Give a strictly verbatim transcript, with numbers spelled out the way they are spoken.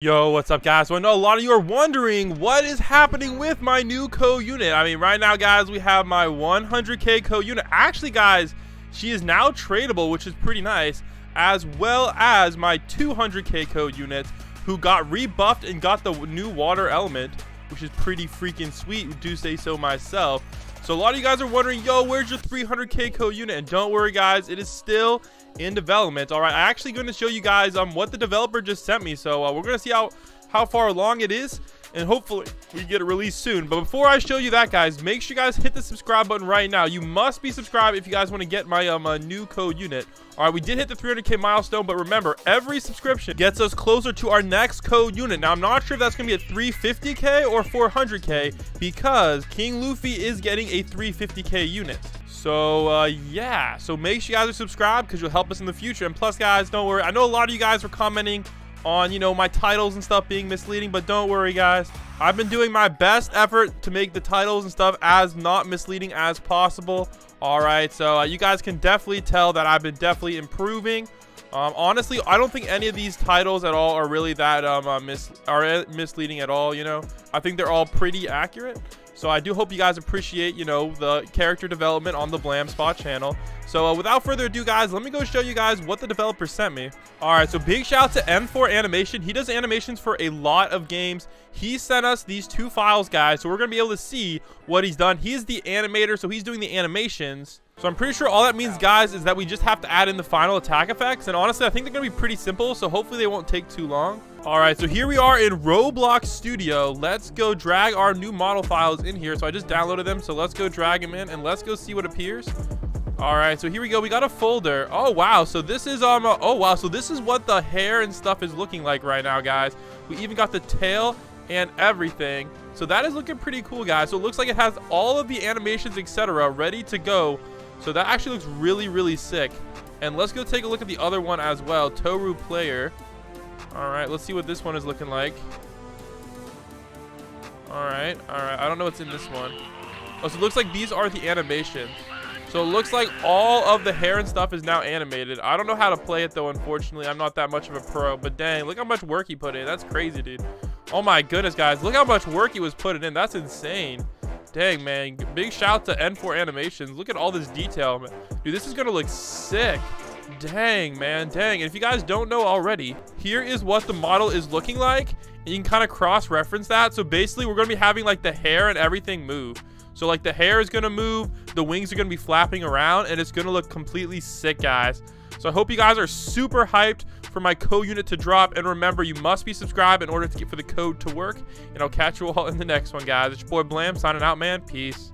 Yo, what's up, guys? So I know a lot of you are wondering what is happening with my new co-unit. I mean, right now, guys, we have my one hundred K co-unit. Actually, guys, she is now tradable, which is pretty nice, as well as my two hundred K co-units, who got rebuffed and got the new water element, which is pretty freaking sweet, do say so myself. So a lot of you guys are wondering, yo, where's your three hundred K co-unit? And don't worry, guys, it is still in development. All right, I'm actually going to show you guys um what the developer just sent me. So uh, we're going to see how how far along it is, and hopefully we get it released soon. But before I show you that, guys, make sure you guys hit the subscribe button right now. You must be subscribed if you guys want to get my um uh, new code unit. All right, we did hit the three hundred K milestone, but remember, every subscription gets us closer to our next code unit. Now, I'm not sure if that's going to be at three fifty K or four hundred K, because King Luffy is getting a three fifty K unit. So uh yeah, so make sure you guys are subscribed, because you'll help us in the future. And plus, guys, don't worry, I know a lot of you guys were commenting on, you know, my titles and stuff being misleading, but don't worry, guys, I've been doing my best effort to make the titles and stuff as not misleading as possible. All right, so uh, you guys can definitely tell that I've been definitely improving. Um honestly, I don't think any of these titles at all are really that um uh, mis are misleading at all. You know, I think they're all pretty accurate. So I do hope you guys appreciate, you know, the character development on the Blam Spot channel. So uh, without further ado, guys, let me go show you guys what the developer sent me. All right, so big shout out to M four Animation. He does animations for a lot of games. He sent us these two files, guys, so we're going to be able to see what he's done. He is the animator, so he's doing the animations. So I'm pretty sure all that means, guys, is that we just have to add in the final attack effects. And honestly, I think they're going to be pretty simple, so hopefully they won't take too long. All right, so here we are in Roblox Studio. Let's go drag our new model files in here. So I just downloaded them, so let's go drag them in, and let's go see what appears. All right, so here we go. We got a folder. Oh wow, so this is um a, oh wow, so this is what the hair and stuff is looking like right now, guys. We even got the tail and everything, so that is looking pretty cool, guys. So it looks like it has all of the animations, etc., ready to go, so that actually looks really, really sick. And let's go take a look at the other one as well, Tohru player. All right, let's see what this one is looking like. All right, all right. I don't know what's in this one. Oh, so it looks like these are the animations. So it looks like all of the hair and stuff is now animated. I don't know how to play it, though, unfortunately. I'm not that much of a pro, but dang, look how much work he put in. That's crazy, dude. Oh, my goodness, guys. Look how much work he was putting in. That's insane. Dang, man. Big shout to M four Animations. Look at all this detail, man. Dude, this is going to look sick. Dang, man, dang. And if you guys don't know already, here is what the model is looking like, and you can kind of cross-reference that. So basically, we're going to be having like the hair and everything move. So like the hair is going to move, the wings are going to be flapping around, and it's going to look completely sick, guys. So I hope you guys are super hyped for my code unit to drop. And remember, you must be subscribed in order to get for the code to work. And I'll catch you all in the next one, guys. It's your boy Blam signing out, man. Peace.